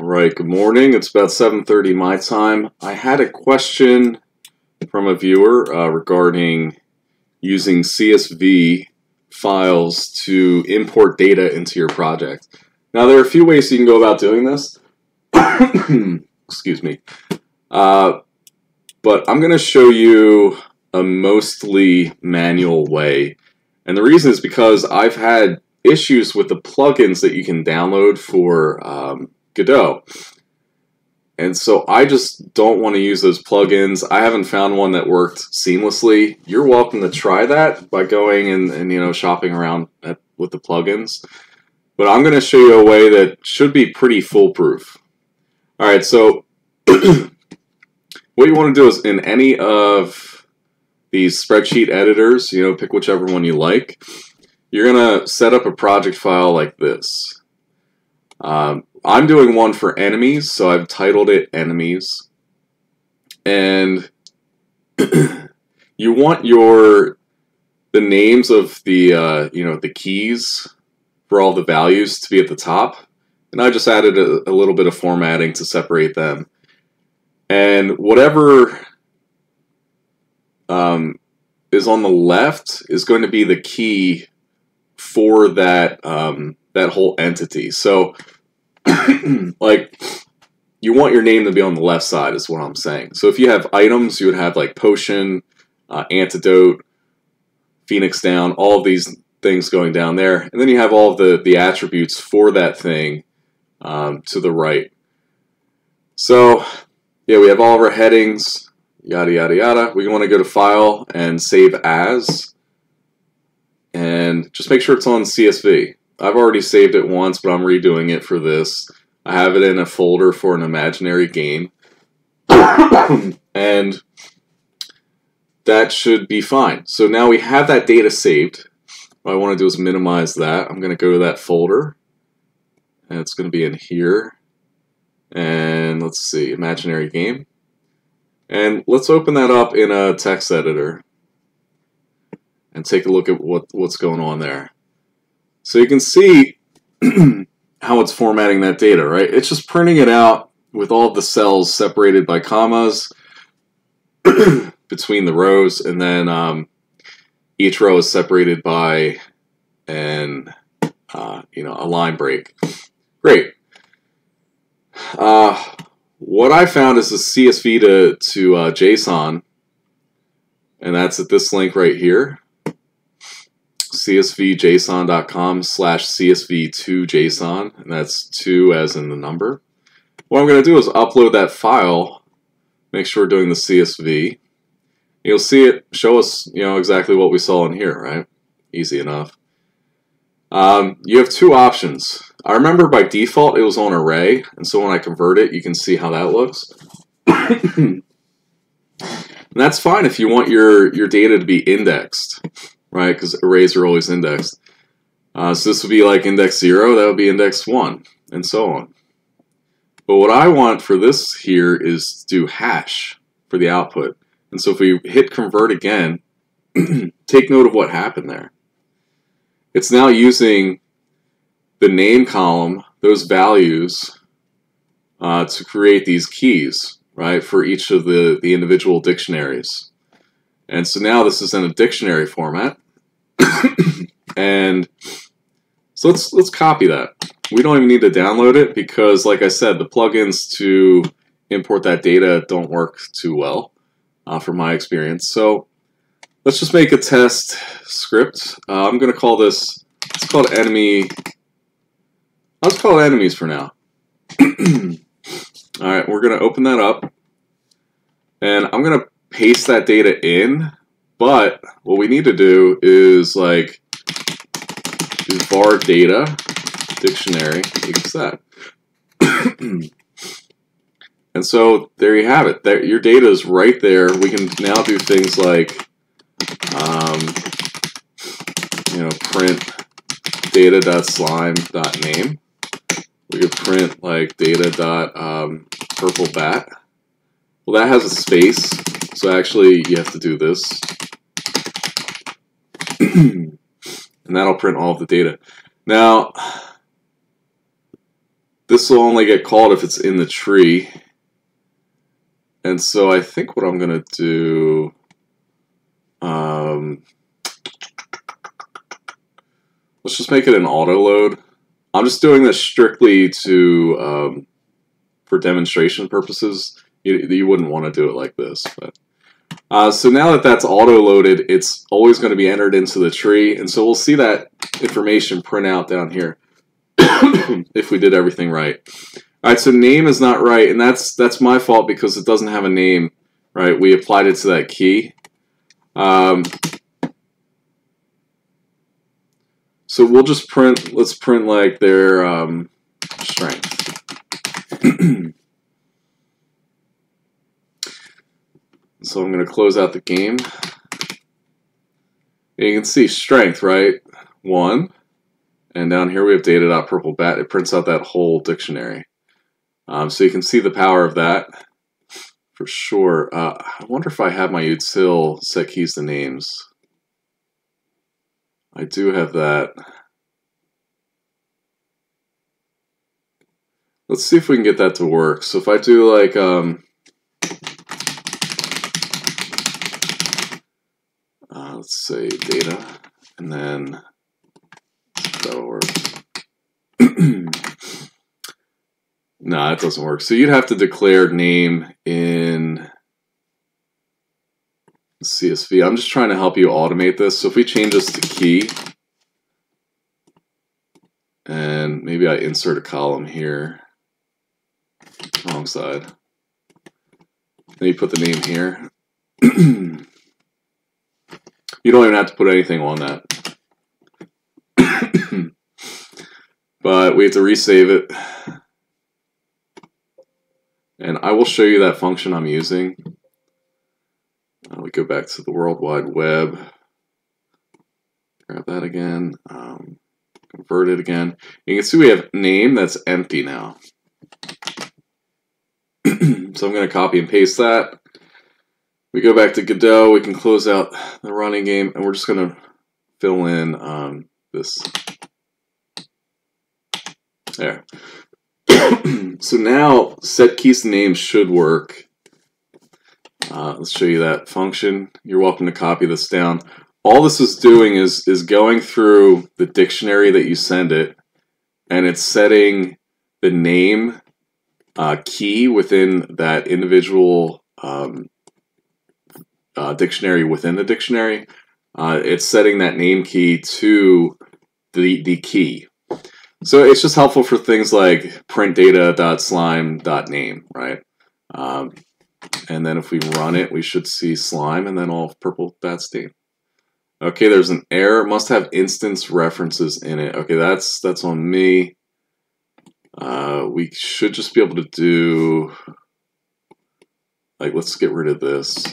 All right, good morning. It's about 7:30 my time. I had a question from a viewer regarding using CSV files to import data into your project. Now, there are a few ways you can go about doing this. Excuse me. But I'm going to show you a mostly manual way. And the reason is because I've had issues with the plugins that you can download for Godot. And so I just don't want to use those plugins. I haven't found one that worked seamlessly. You're welcome to try that by going and you know, shopping around with the plugins. But I'm going to show you a way that should be pretty foolproof. All right, so what you want to do is in any of these spreadsheet editors, you know, pick whichever one you like. You're going to set up a project file like this. I'm doing one for enemies, so I've titled it enemies. And you want the names of the you know, the keys for all the values to be at the top. And I just added a little bit of formatting to separate them. And whatever is on the left is going to be the key for that that whole entity. So like, you want your name to be on the left side is what I'm saying. So if you have items, you would have like potion, antidote, phoenix down, all of these things going down there. And then you have all of the attributes for that thing to the right. So yeah, we have all of our headings, yada, yada, yada. We want to go to File and Save As. And just make sure it's on CSV. I've already saved it once, but I'm redoing it for this. I have it in a folder for an imaginary game. And that should be fine. So now we have that data saved. What I want to do is minimize that. I'm going to go to that folder. And it's going to be in here. And let's see, imaginary game. And let's open that up in a text editor and take a look at what's going on there. So you can see how it's formatting that data, right? It's just printing it out with all the cells separated by commas between the rows, and then each row is separated by an you know, a line break. Great. What I found is a CSV to JSON, and that's at this link right here. csvjson.com/csv2json, and that's 2 as in the number. What I'm going to do is upload that file, make sure we're doing the CSV. You'll see it show us, you know, exactly what we saw in here, right? Easy enough. You have two options. I remember by default it was on array, and so when I convert it, you can see how that looks. And that's fine if you want your data to be indexed, right? Because arrays are always indexed. So this would be like index 0, that would be index 1, and so on. But what I want for this here is to do hash for the output. And so if we hit convert again, take note of what happened there. It's now using the name column, those values, to create these keys, right, for each of the individual dictionaries. And so now this is in a dictionary format. And so let's copy that. We don't even need to download it because, like I said, the plugins to import that data don't work too well from my experience. So let's just make a test script. I'm going to call this, it's called enemy. I'll just call it enemies for now. All right, we're going to open that up. And I'm going to paste that data in, but what we need to do is like var data dictionary equals that. And so there you have it. There, your data is right there. We can now do things like you know, print data.slime.name. We could print like data.purple bat. Well, that has a space. So actually, you have to do this. And that'll print all of the data. Now, This will only get called if it's in the tree. And so I think what I'm going to do, let's just make it an auto load. I'm just doing this strictly to for demonstration purposes. You wouldn't want to do it like this, but so now that that's auto loaded, it's always going to be entered into the tree, and so we'll see that information print out down here if we did everything right. All right, so name is not right, and that's my fault because it doesn't have a name, right? We applied it to that key. So we'll just print, let's print like their strength. So I'm going to close out the game. And you can see strength, right? 1. And down here we have data.purplebat. It prints out that whole dictionary. So you can see the power of that for sure. I wonder if I have my util set keys to names. I do have that. Let's see if we can get that to work. So if I do like, let's say data, and then that'll work. Nah, it doesn't work. So you'd have to declare name in CSV. I'm just trying to help you automate this. So if we change this to key, and maybe I insert a column here, wrong side. Then you put the name here. You don't even have to put anything on that. But we have to resave it. And I will show you that function I'm using. We go back to the World Wide Web, grab that again, convert it again. You can see we have name that's empty now. So I'm going to copy and paste that. We go back to Godot, we can close out the running game, and we're just going to fill in this. There. So now set keys to names should work. Let's show you that function. You're welcome to copy this down. All this is doing is going through the dictionary that you send it, and it's setting the name key within that individual dictionary within the dictionary. It's setting that name key to the key. So it's just helpful for things like print data.slime.name, right? And then if we run it, we should see slime and then all of purple bat stain. Okay, there's an error. It must have instance references in it. Okay, that's on me. We should just be able to do, like, let's get rid of this.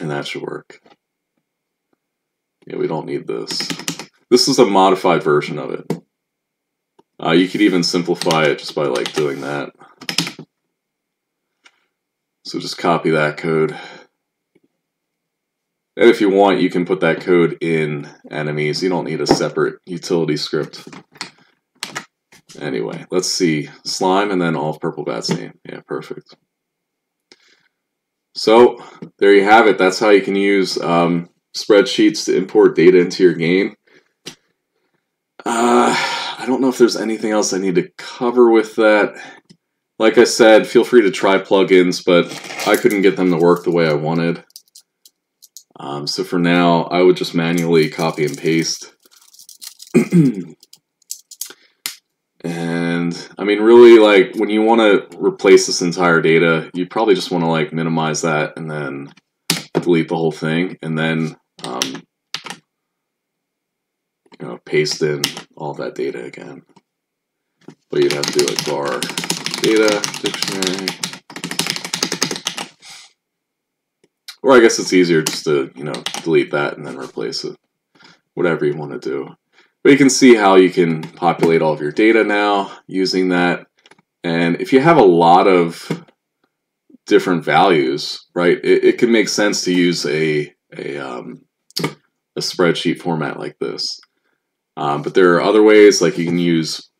And that should work. Yeah, we don't need this. This is a modified version of it. You could even simplify it just by like doing that. So just copy that code. And if you want, you can put that code in enemies. You don't need a separate utility script. Anyway, let's see. Slime and then all of purple bat's name. Yeah, perfect. So there you have it. That's how you can use spreadsheets to import data into your game. I don't know if there's anything else I need to cover with that. Like I said, feel free to try plugins, but I couldn't get them to work the way I wanted. So for now, I would just manually copy and paste. And I mean, really, like when you want to replace this entire data, you probably just want to like minimize that and then delete the whole thing, and then you know, paste in all that data again. But you'd have to do like var data dictionary. Or I guess it's easier just to, you know, delete that and then replace it. Whatever you want to do. But you can see how you can populate all of your data now using that. And if you have a lot of different values, right, it can make sense to use a spreadsheet format like this. But there are other ways, like you can use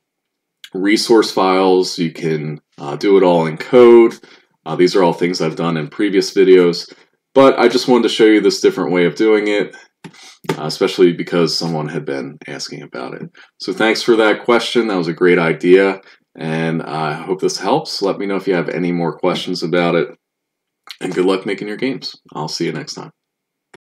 resource files, you can do it all in code. These are all things I've done in previous videos, but I just wanted to show you this different way of doing it, especially because someone had been asking about it. So thanks for that question. That was a great idea, and I hope this helps. Let me know if you have any more questions about it, and good luck making your games. I'll see you next time.